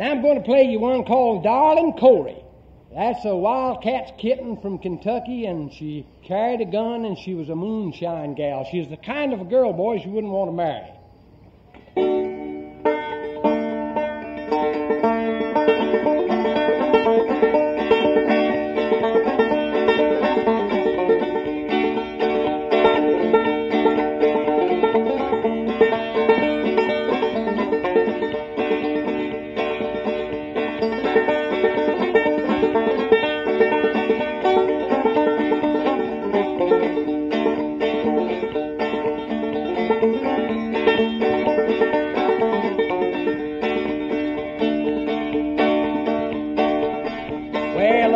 Now I'm going to play you one called Darlin' Corey. That's a wildcat's kitten from Kentucky, and she carried a gun, and she was a moonshine gal. She was the kind of a girl, boys, you wouldn't want to marry.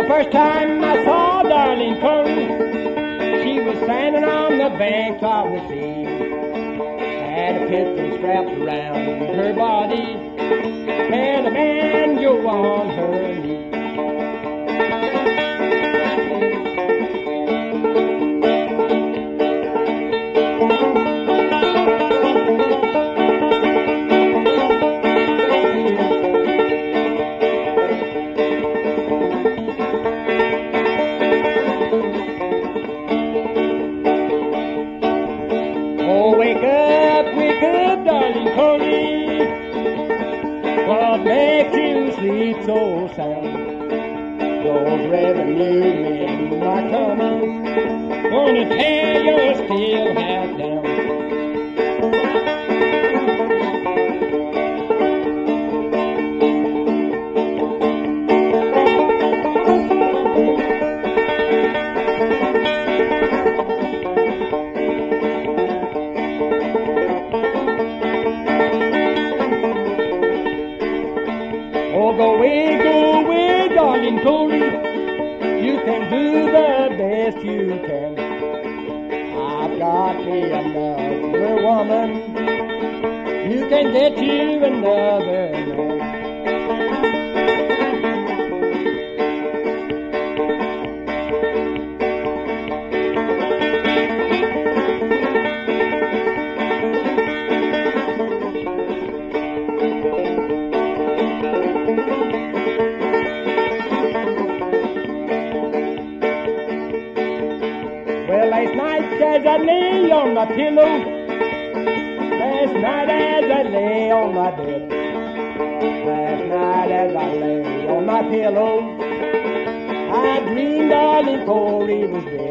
First time I saw Darlin' Corey, she was standing on the bank of the sea. Had a pistol strapped around her body, and a banjo on her so sound. Those revenue men are coming, gonna tear your steel hat down. Go away, Darlin' Corey. You can do the best you can. I've got me another woman. You can get you another man. Last night as I lay on my pillow, last night as I lay on my bed, last night as I lay on my pillow, I dreamed Darlin' Corey was dead.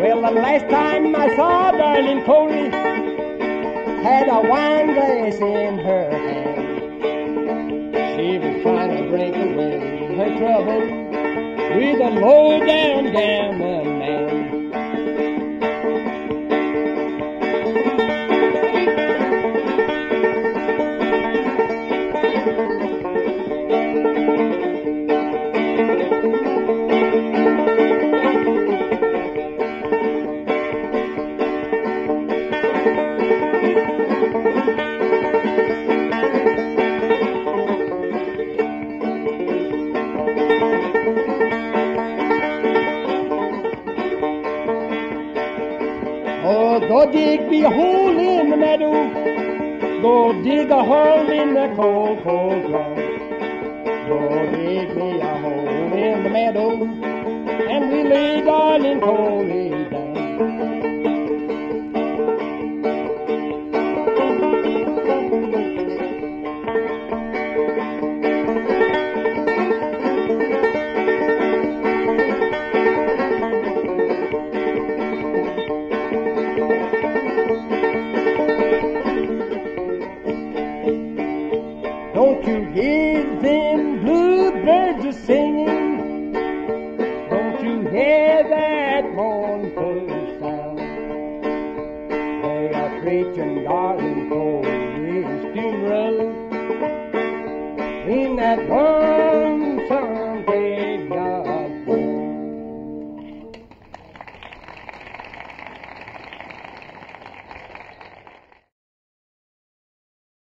Well, the last time I saw Darlin' Corey, had a wine glass in her hand. She was trying to drink away her trouble with a low-down gammon man. Go dig me a hole in the meadow, go dig a hole in the cold, cold ground. Go dig me a hole in the meadow, and we lay Darlin' Corey down. Don't you hear them bluebirds a singing? Don't you hear that mournful sound? They are preaching, darling.